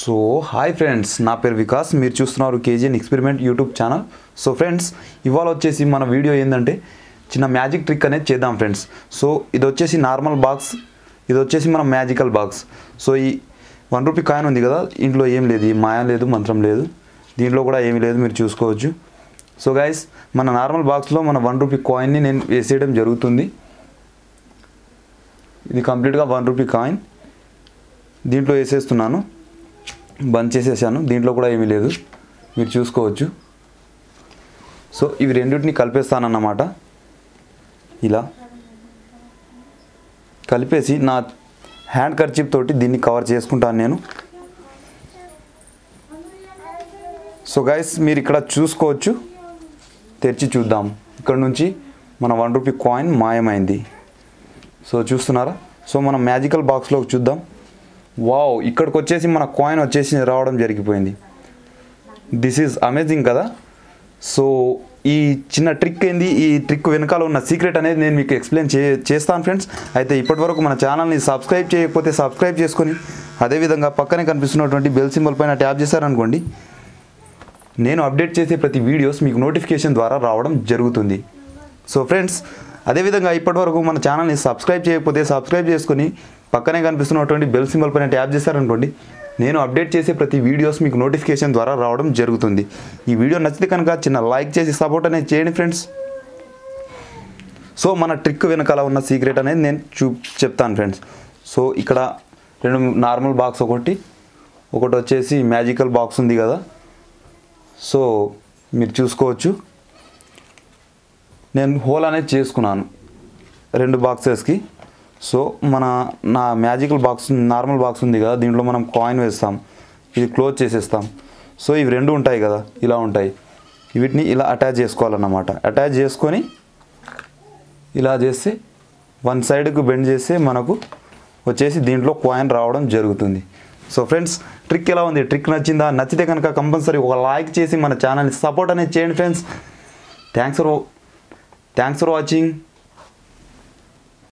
सो hi friends ना पेर विकास मीरू चूस्तुन्नारू KGN experiment YouTube channel. So friends इवाल वच्चेसी मन वीडियो एंदंटे चिन्न मैजिक ट्रिक अनेदी चेद्दाम फ्रेंड्स। सो इदि वच्चेसी नार्मल बाक्स, इदि वच्चेसी मन मैजिकल बाक्स। सो ई 1 రూపాయి కాయిన్ ఉంది కదా, ఇంట్లో ఏమీ లేదు, ఈ మాయ లేదు, మంత్రం లేదు, దీనిలో కూడా ఏమీ లేదు, మీరు చూసుకోవచ్చు। సో గైస్ మన నార్మల్ బాక్స్ లో మన 1 రూపాయి కాయిన్ ని నేను వేసేయడం జరుగుతుంది। ఇది కంప్లీట్ గా 1 రూపాయి కాయిన్ దీంట్లో వేసేస్తున్నాను, బంద్ చేసేసాను, దీంట్లో కూడా ఏమీ లేదు, మీరు చూసుకోవచ్చు। సో ఇవి రెండిటిని కలిపేస్తాను అన్నమాట, ఇలా కలిపేసి నా హ్యాండ్ కర్చీప్ తోటి దీన్ని కవర్ చేసుకుంటాను నేను। సో గైస్ మీరు ఇక్కడ చూసుకోవచ్చు, తెరిచి చూద్దాం, ఇక్కడ నుంచి మన 1 రూపాయి కాయిన్ మాయమైంది। సో చూస్తున్నారా, సో మన మ్యాజికల్ బాక్స్ లోకి చూద్దాం। వావ్, ఇక్కడికి వచ్చేసి మన కాయిన్ వచ్చేసి రావడం జరిగిపోయింది। దిస్ ఈజ్ అమేజింగ్ కదా। సో ఈ చిన్న ట్రిక్ ఏంది, ఈ ట్రిక్ వెనకాల ఉన్న సీక్రెట్ అనేది నేను మీకు ఎక్స్ప్లెయిన్ చేస్తాను ఫ్రెండ్స్। అయితే ఇప్పటివరకు మన ఛానల్ని సబ్స్క్రైబ్ చేయకపోతే సబ్స్క్రైబ్ చేసుకొని అదేవిధంగా పక్కనే కనిపిస్తున్నటువంటి బెల్ సింబల్ పైన ట్యాప్ చేశారనుకోండి, నేను అప్డేట్ చేసే ప్రతి వీడియోస్ మీకు నోటిఫికేషన్ ద్వారా రావడం జరుగుతుంది। సో ఫ్రెండ్స్ అదేవిధంగా ఇప్పటివరకు మన ఛానల్ని సబ్స్క్రైబ్ చేయకపోతే సబ్స్క్రైబ్ చేసుకొని పక్కనే కనిపిస్తున్నటువంటి బెల్ సింబల్ పైన ట్యాప్ చేశారనుకోండి, నేను అప్డేట్ చేసే ప్రతి వీడియోస్ మీకు నోటిఫికేషన్ ద్వారా రావడం జరుగుతుంది। ఈ వీడియో నచ్చితే కనుక చిన్న లైక్ చేసి సపోర్ట్ అనేది చేయండి ఫ్రెండ్స్। సో మన ట్రిక్ వెనకాల ఉన్న సీక్రెట్ అనేది నేను చెప్తాను ఫ్రెండ్స్। సో ఇక్కడ రెండు నార్మల్ బాక్స్, ఒకటి వచ్చేసి మ్యాజికల్ బాక్స్ ఉంది కదా, సో మీరు చూసుకోవచ్చు నేను హోల్ అనేది చేసుకున్నాను రెండు బాక్సెస్కి। సో మన నా మ్యాజికల్ బాక్స్, నార్మల్ బాక్స్ ఉంది కదా, దీంట్లో మనం కాయిన్ వేస్తాం, ఇది క్లోజ్ చేసేస్తాం। సో ఇవి రెండు ఉంటాయి కదా, ఇలా ఉంటాయి, వీటిని ఇలా అటాచ్ చేసుకోవాలన్నమాట। అటాచ్ చేసుకొని ఇలా చేస్తే వన్ సైడ్కు బెండ్ చేస్తే మనకు వచ్చేసి దీంట్లో కాయిన్ రావడం జరుగుతుంది। సో ఫ్రెండ్స్ ట్రిక్ ఎలా ఉంది, ట్రిక్ నచ్చిందా? నచ్చితే కనుక కంపల్సరీ ఒక లైక్ చేసి మన ఛానల్ని సపోర్ట్ అనేది చేయండి ఫ్రెండ్స్। Thanks for watching.